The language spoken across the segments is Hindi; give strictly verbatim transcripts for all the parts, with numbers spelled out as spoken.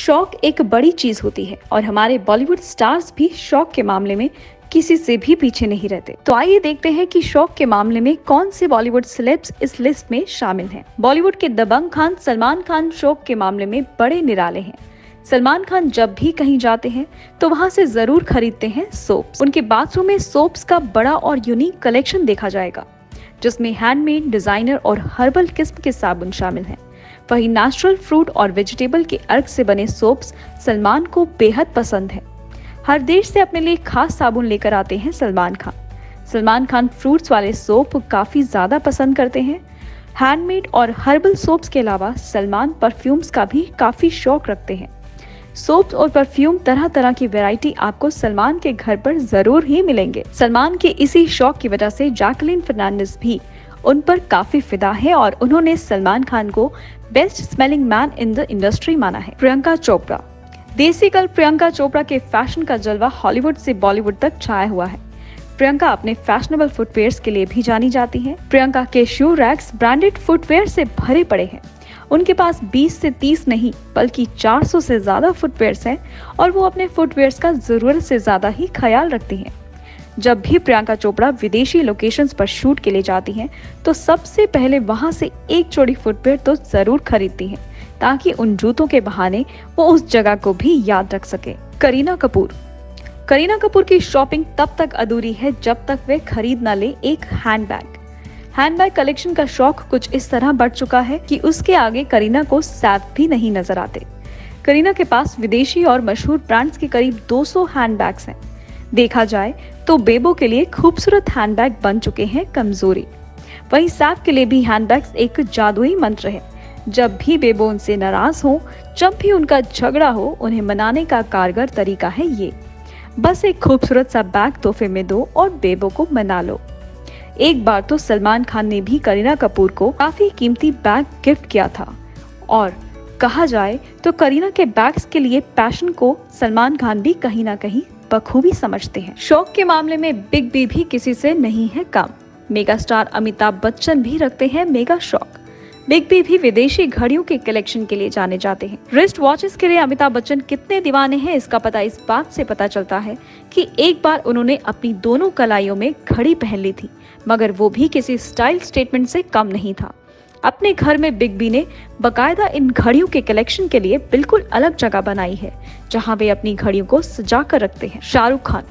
शौक एक बड़ी चीज होती है और हमारे बॉलीवुड स्टार्स भी शौक के मामले में किसी से भी पीछे नहीं रहते। तो आइए देखते हैं कि शौक के मामले में कौन से बॉलीवुड सेलेब्स इस लिस्ट में शामिल हैं। बॉलीवुड के दबंग खान सलमान खान शौक के मामले में बड़े निराले हैं। सलमान खान जब भी कहीं जाते हैं तो वहां से जरूर खरीदते हैं सोप्स। उनके बाथरूम में सोप्स का बड़ा और यूनिक कलेक्शन देखा जाएगा, जिसमें हैंडमेड, डिजाइनर और हर्बल किस्म के साबुन शामिल हैं। वहीं नेचुरल फ्रूट और वेजिटेबल के अर्क से बने सोप्स सलमान को बेहद पसंद है। हर देश से अपने लिए खास साबुन लेकर आते हैं सलमान खान। सलमान खान फ्रूट्स वाले सोप काफी ज्यादा पसंद करते हैं। हैंडमेड और हर्बल सोप्स के अलावा सलमान परफ्यूम्स का भी काफी शौक रखते हैं। सोप्स और परफ्यूम तरह तरह की वैरायटी आपको सलमान के घर पर जरूर ही मिलेंगे। सलमान के इसी शौक की वजह से जैकलिन फर्नांडिस भी उन पर काफी फिदा है और उन्होंने सलमान खान को best smelling man in the industry माना है। प्रियंका चोपड़ा देसी गर्ल प्रियंका चोपड़ा के फैशन का जलवा हॉलीवुड से बॉलीवुड तक छाया हुआ है। प्रियंका अपने फैशनेबल फुटवेयर्स के लिए भी जानी जाती हैं। प्रियंका के शू रैक्स ब्रांडेड फुटवेयर से भरे पड़े हैं। उनके पास बीस से तीस नहीं बल्कि चार सौ से ज्यादा फुटवेयर्स हैं और वो अपने फुटवेयर्स का जरूरत से ज्यादा ही ख्याल रखती हैं। जब भी प्रियंका चोपड़ा विदेशी लोकेशंस पर शूट के लिए जाती हैं, तो सबसे पहले वहां से एक जोड़ी फुटवेयर तो जरूर खरीदती हैं, ताकि उन जूतों के बहाने वो उस जगह को भी याद रख सके। करीना कपूर करीना कपूर की शॉपिंग तब तक अधूरी है जब तक वे खरीद न ले एक हैंडबैग। हैंडबैग कलेक्शन का शौक कुछ इस तरह बढ़ चुका है कि उसके आगे करीना को सैफ भी नहीं नजर आते। करीना के पास विदेशी और मशहूर ब्रांड्स के करीब दो सौ हैंडबैग्स हैं। देखा जाए तो बेबो के लिए खूबसूरत हैंडबैग बन चुके हैं कमजोरी। वहीं सैफ के लिए भी हैंडबैग्स एक जादुई मंत्र है। जब भी बेबो उनसे नाराज हो, जब भी उनका झगड़ा हो, उन्हें मनाने का कारगर तरीका है ये। बस एक खूबसूरत सा बैग तोहफे में दो और बेबो को मना लो। एक बार तो सलमान खान ने भी करीना कपूर को काफी कीमती बैग गिफ्ट किया था और कहा जाए तो करीना के बैग्स के लिए पैशन को सलमान खान भी कहीं ना कहीं बखूबी समझते हैं। शौक के मामले में बिग बी भी किसी से नहीं है कम। मेगा स्टार अमिताभ बच्चन भी रखते हैं मेगा शौक। बिग बी भी विदेशी घड़ियों के कलेक्शन के लिए जाने जाते हैं। रिस्ट वॉचेस के लिए अमिताभ बच्चन कितने दीवाने हैं इसका पता इस बात से पता चलता है कि एक बार उन्होंने अपनी दोनों कलाइयों में घड़ी पहन ली थी, मगर वो भी किसी स्टाइल स्टेटमेंट से कम नहीं था। अपने घर में बिग बी ने बाकायदा इन घड़ियों के कलेक्शन के लिए बिल्कुल अलग जगह बनाई है, जहाँ वे अपनी घड़ियों को सजा कर रखते हैं। शाहरुख खान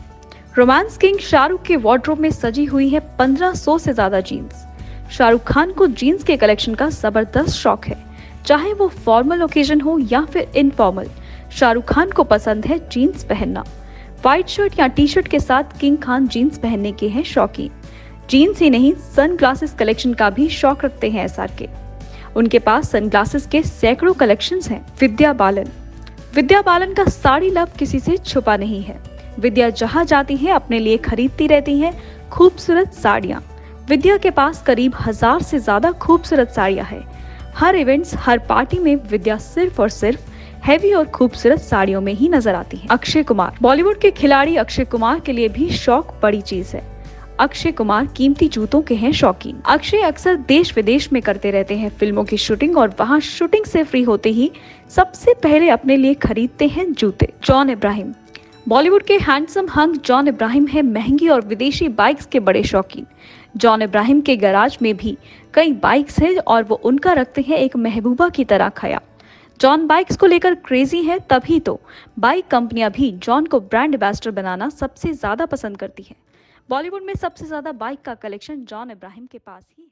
रोमांस किंग शाहरुख के वार्डरोब में सजी हुई है पंद्रह सौ से ज्यादा जीन्स। शाहरुख खान को जीन्स के कलेक्शन का जबरदस्त शौक है, चाहे वो फॉर्मल ओकेजन हो या फिर इनफॉर्मल। शाहरुख खान को पसंद है जीन्स पहनना। व्हाइट शर्ट या टी शर्ट के साथ किंग खान जीन्स पहनने के हैं शौकीन। जीन्स ही नहीं सनग्लासेस कलेक्शन का भी शौक रखते हैं एस आर के। उनके पास सनग्लासेस के सैकड़ों कलेक्शंस हैं। विद्या बालन विद्या बालन का साड़ी लव किसी से छुपा नहीं है। विद्या जहाँ जाती है अपने लिए खरीदती रहती है खूबसूरत साड़ियाँ। विद्या के पास करीब हजार से ज्यादा खूबसूरत साड़ियां हैं। हर इवेंट्स, हर पार्टी में विद्या सिर्फ और सिर्फ हैवी और खूबसूरत साड़ियों में ही नजर आती है। अक्षय कुमार बॉलीवुड के खिलाड़ी अक्षय कुमार के लिए भी शौक बड़ी चीज है। अक्षय कुमार कीमती जूतों के हैं शौकीन। अक्षय अक्सर देश विदेश में करते रहते हैं फिल्मों की शूटिंग और वहाँ शूटिंग से फ्री होते ही सबसे पहले अपने लिए खरीदते हैं जूते। जॉन इब्राहिम बॉलीवुड के हैंडसम हंक जॉन इब्राहिम है महंगी और विदेशी बाइक्स के बड़े शौकीन। जॉन इब्राहिम के गैराज में भी कई बाइक्स हैं और वो उनका रखते हैं एक महबूबा की तरह ख्याल। जॉन बाइक्स को लेकर क्रेजी है, तभी तो बाइक कंपनियां भी जॉन को ब्रांड एम्बेसडर बनाना सबसे ज्यादा पसंद करती है। बॉलीवुड में सबसे ज्यादा बाइक का कलेक्शन जॉन इब्राहिम के पास ही है।